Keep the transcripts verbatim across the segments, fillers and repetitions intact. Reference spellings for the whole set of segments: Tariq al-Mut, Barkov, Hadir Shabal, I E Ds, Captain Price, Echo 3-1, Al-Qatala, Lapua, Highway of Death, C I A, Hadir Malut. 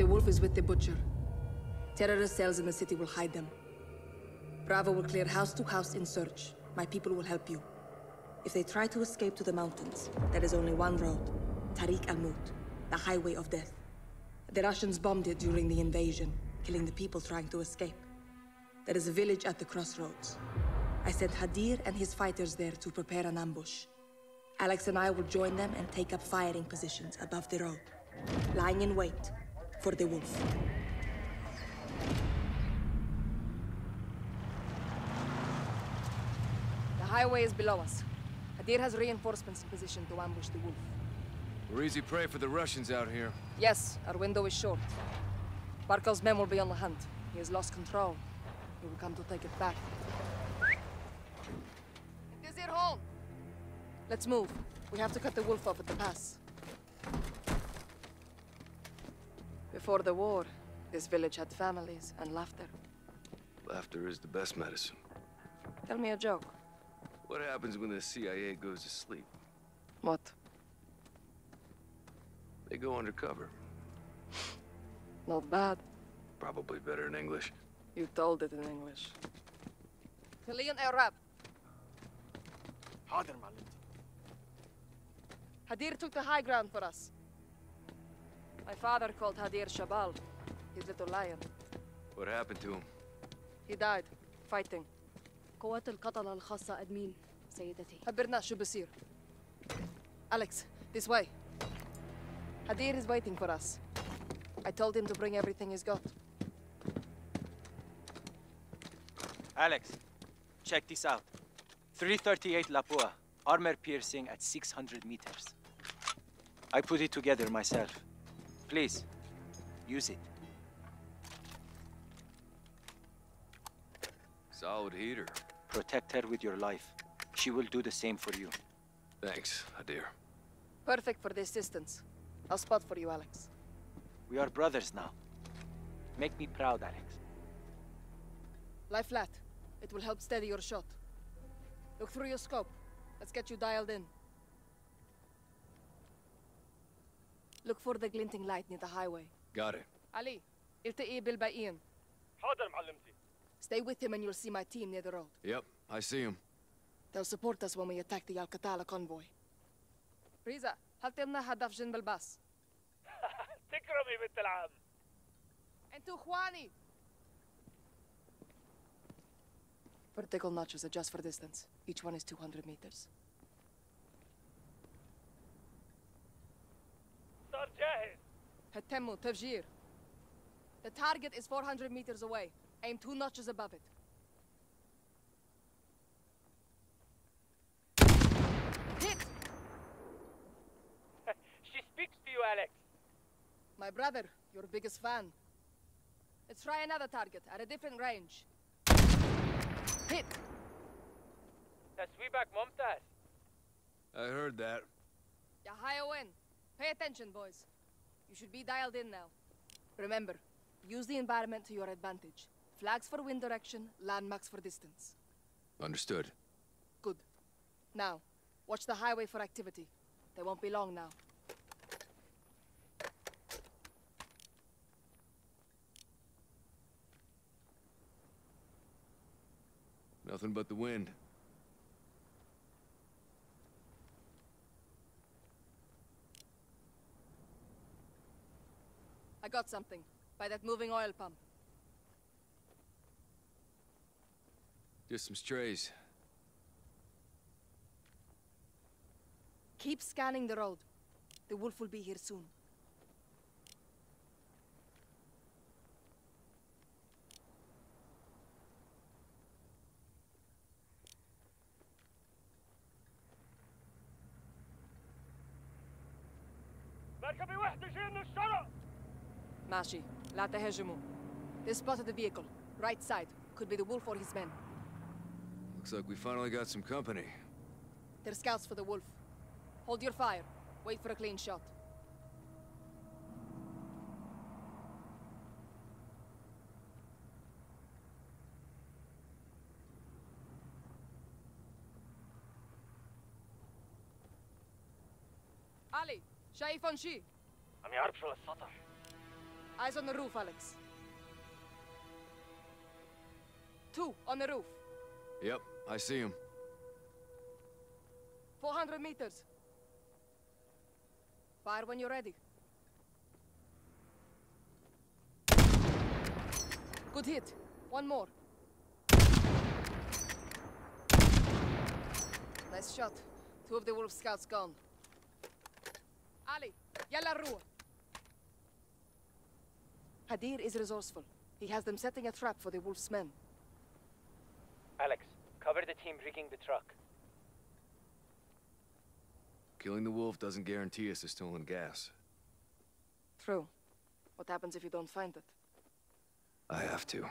The wolf is with the butcher. Terrorist cells in the city will hide them. Bravo will clear house to house in search. My people will help you. If they try to escape to the mountains, there is only one road. Tariq al-Mut, the Highway of Death. The Russians bombed it during the invasion, killing the people trying to escape. There is a village at the crossroads. I sent Hadir and his fighters there to prepare an ambush. Alex and I will join them and take up firing positions above the road, lying in wait for the wolf. The highway is below us. Hadir has reinforcements in position to ambush the wolf. We're easy prey for the Russians out here. Yes, our window is short. Barkov's men will be on the hunt. He has lost control. He will come to take it back. It is at home! Let's move. We have to cut the wolf off at the pass. Before the war, this village had families and laughter. Laughter is the best medicine. Tell me a joke. What happens when the C I A goes to sleep? What? They go undercover. Not bad. Probably better in English. You told it in English. Kalian Arab. Hadir Malut. Hadir took the high ground for us. My father called Hadir Shabal, his little lion. What happened to him? He died, fighting. قوات القتلة الخاصة أدمين سيدتي. خبرنا شو بصير. Alex, this way. Hadir is waiting for us. I told him to bring everything he's got. Alex, check this out. three thirty-eight Lapua, armor piercing at six hundred meters. I put it together myself. Please, use it. Solid heater. Protect her with your life. She will do the same for you. Thanks, Hadir. Perfect for the assistance. I'll spot for you, Alex. We are brothers now. Make me proud, Alex. Lie flat. It will help steady your shot. Look through your scope. Let's get you dialed in. Look for the glinting light near the highway. Got it. Ali, ilta'i bil ba'in. Hadir, ma'allimti. Stay with him and you'll see my team near the road. Yep, I see him. They'll support us when we attack the Al-Qatala convoy. Riza, haltilna hadaf jin bil-bas. تكرمي بنت العم انتو اخواني. Vertical notches adjust for distance. Each one is two hundred meters. صار جاهز. هتموا تفجير. The target is four hundred meters away. Aim two notches above it. Hit! She speaks to you, Alex. My brother, your biggest fan. Let's try another target at a different range. Hit! Tasweebak Mumtaz. I heard that. Yahayawen, pay attention, boys. You should be dialed in now. Remember, use the environment to your advantage. Flags for wind direction, landmarks for distance. Understood. Good. Now, watch the highway for activity. They won't be long now. Nothing but the wind. I got something by that moving oil pump. Just some strays. Keep scanning the road. The wolf will be here soon. Mashi, la tehejumu. They spotted the vehicle. Right side. Could be the wolf or his men. Looks like we finally got some company. They're scouts for the wolf. Hold your fire. Wait for a clean shot. Ali, شايفون شي؟ عم يعرف شو السطح. Eyes on the roof, Alex. Two on the roof. Yep, I see him. four hundred meters. Fire when you're ready. Good hit. One more. Nice shot. Two of the wolf scouts gone. Ali, yalla rua. Hadir is resourceful. He has them setting a trap for the wolf's men. Alex, cover the team rigging the truck. Killing the wolf doesn't guarantee us the stolen gas. True. What happens if you don't find it? I have to.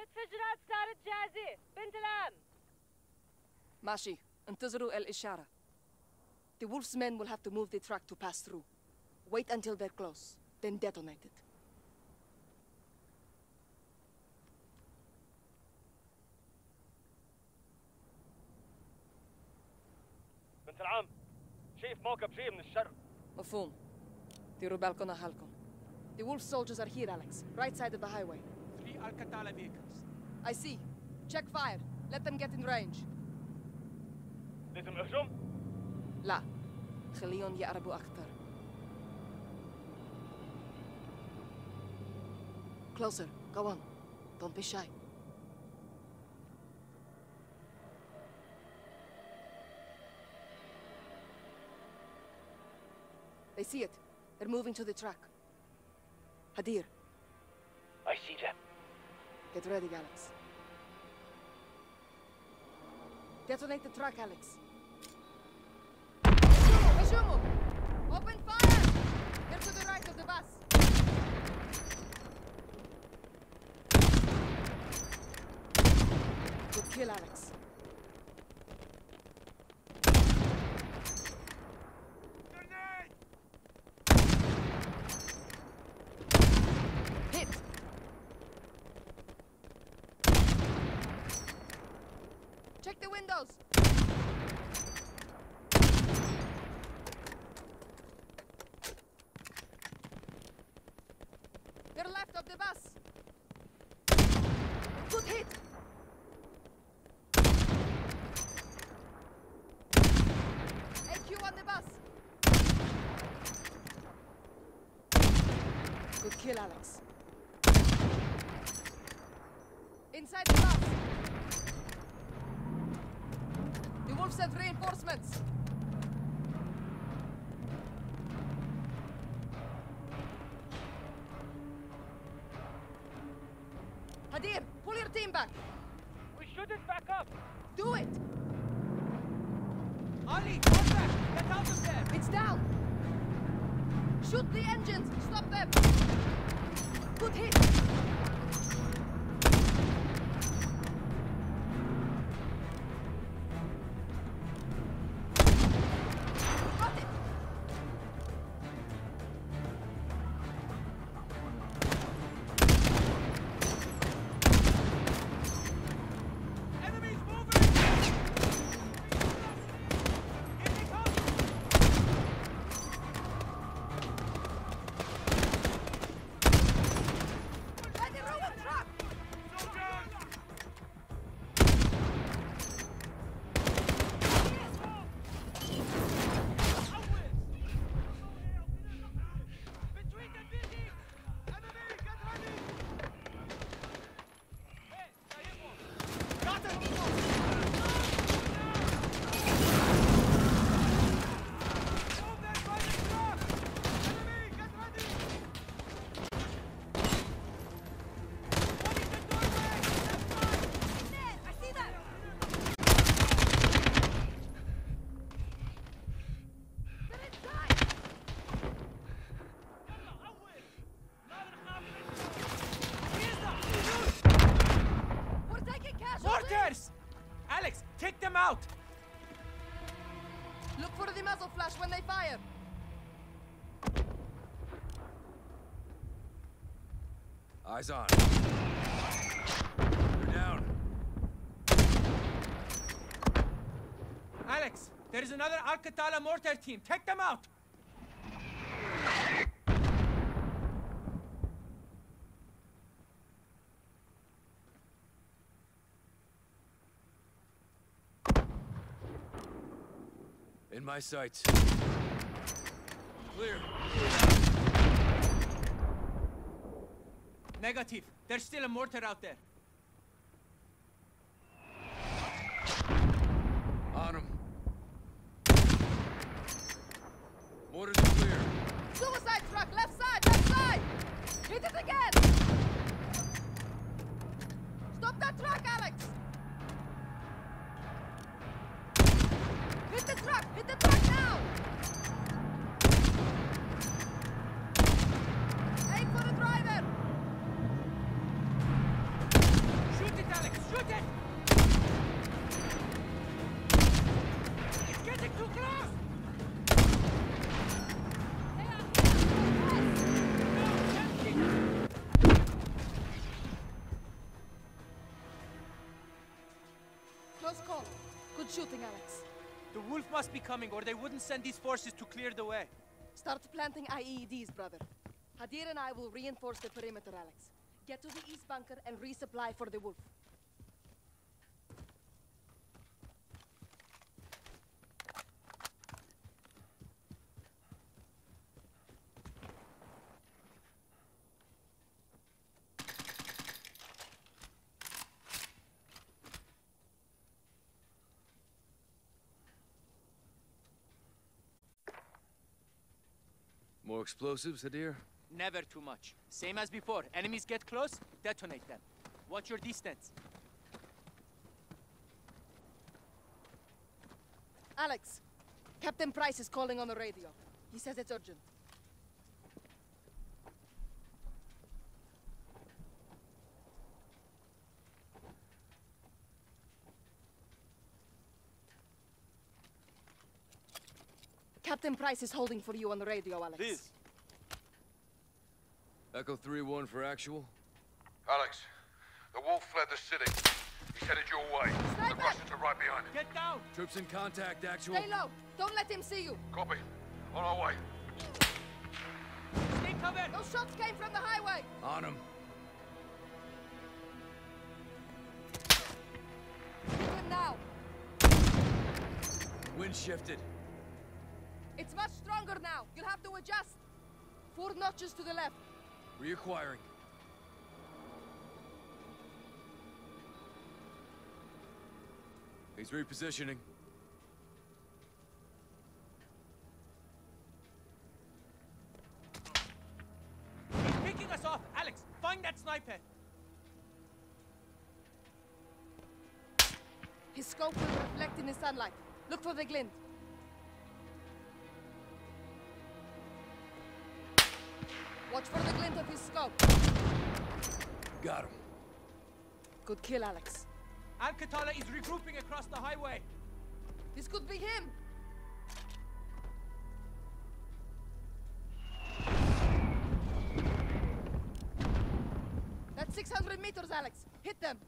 الفجرات صارت جاهزة بنت العم. ماشي انتظروا الإشارة. The wolf's men will have to move the truck to pass through. Wait until they're close, then detonate it. بنت العم شايف موكب جاي من الشرق. مفهوم. ديروا بالكم أهلكم. The wolf soldiers are here, Alex. Right side of the highway. Three Al-Qatala vehicles. I see. Check fire. Let them get in range. لازم نهجم؟ لا. خليهم يقربوا أكثر. Closer. Go on. Don't be shy. They see it. They're moving to the track. Hadir. I see them. Get ready, Alex. Detonate the truck, Alex. Reshumu! Open fire! They're to the right of the bus. Good kill, Alex. Check the windows! They're left of the bus! Good hit! A Q on the bus! Good kill, Alex. Inside the bus! Send reinforcements. Hadir, pull your team back. We shouldn't back up. Do it. Ali, come back. Get out of there. It's down. Shoot the engines. Stop them. Good hit. them out! Look for the muzzle flash when they fire! Eyes on. They're down. Alex, there is another Al-Qatala mortar team. Take them out! In my sights. Clear. Negative. There's still a mortar out there. On him. Mortars are clear. Suicide truck, left side, left side! Hit it again! Stop that truck, Alex! Hit the truck! Hit the truck now! Aim for the driver! Shoot it, Alex! Shoot it! It's getting too close! Close call. Good shooting, Alex. The wolf must be coming, or they wouldn't send these forces to clear the way. Start planting I E Ds, brother. Hadir and I will reinforce the perimeter, Alex. Get to the east bunker and resupply for the wolf. More explosives, Hadir? Never too much. Same as before. Enemies get close, detonate them. Watch your distance. Alex, Captain Price is calling on the radio. He says it's urgent. Captain Price is holding for you on the radio, Alex. Please. Echo three one for actual. Alex, the wolf fled the city. He's headed your way. Sniper! The Russians are right behind him. Get down! Troops in contact, actual. Stay low. Don't let him see you. Copy. On our way. Stay covered. Those shots came from the highway. On him. Shoot him now. Wind shifted. It's much stronger now. You'll have to adjust. Four notches to the left. Reacquiring. He's repositioning. He's picking us off. Alex, find that sniper. His scope will reflect in the sunlight. Look for the glint. Watch for the glint of his scope. Got him. Good kill, Alex. Al-Qatala is regrouping across the highway. This could be him. That's six hundred meters, Alex. Hit them.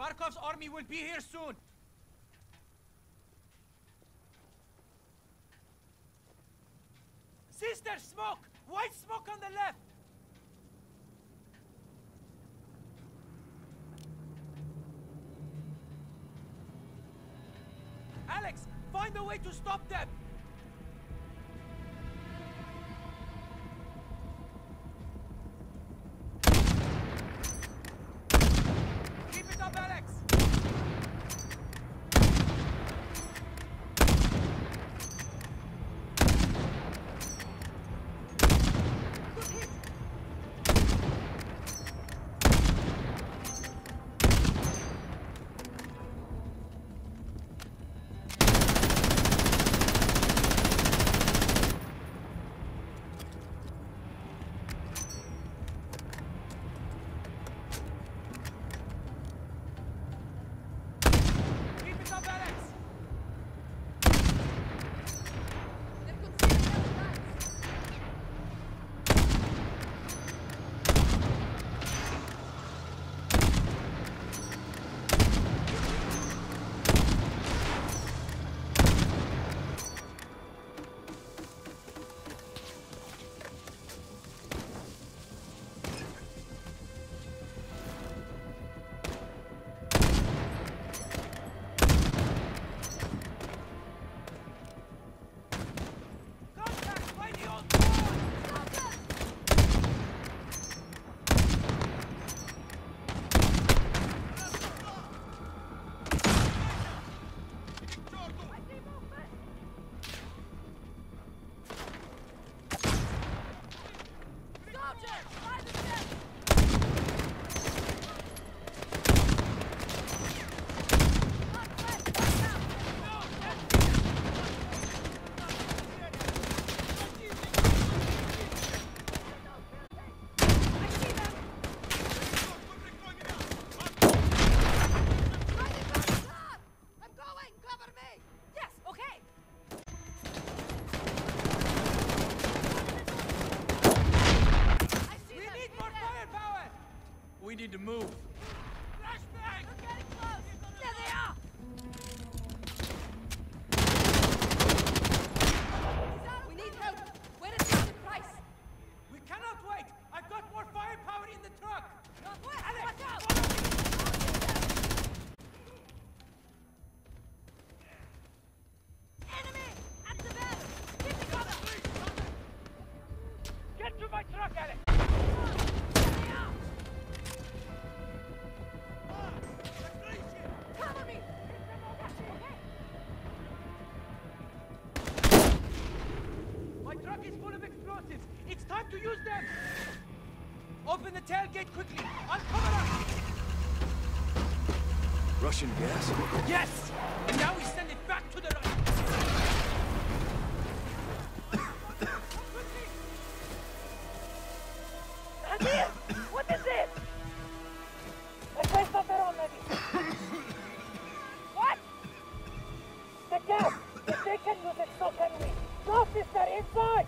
Barkov's army will be here soon! Cease their smoke! White smoke on the left! Alex, find a way to stop them! To move. Flashback! We're getting close! There they are! We need help! Where is Captain Price? We cannot wait! I've got more firepower in the truck! Northwest! Alex! Watch out! Enemy! At the bell! Get the cover! Get to my truck, Alex! It's time to use them! Open the tailgate quickly! I'll cover up! Russian gas? Yes! And now we send it back to the Russians! Hadir! What is it? The place of their own, maybe. What? The gas! If they can use it, so can we! No, sister, inside!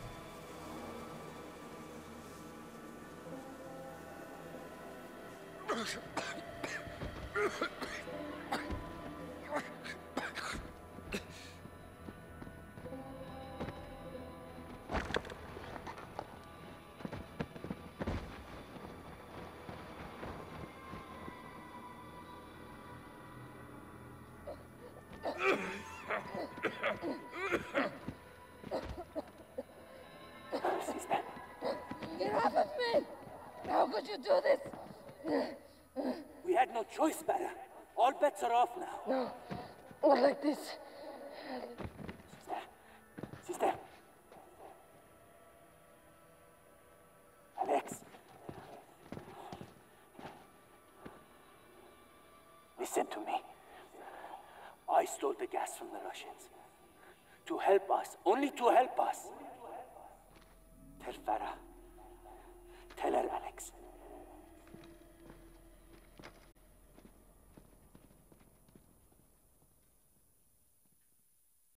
Get off of me! How could you do this? We had no choice, Barra. All bets are off now. No, not like this. Sister, sister. Alex. Listen to me. I stole the gas from the Russians. To help us, only to help us.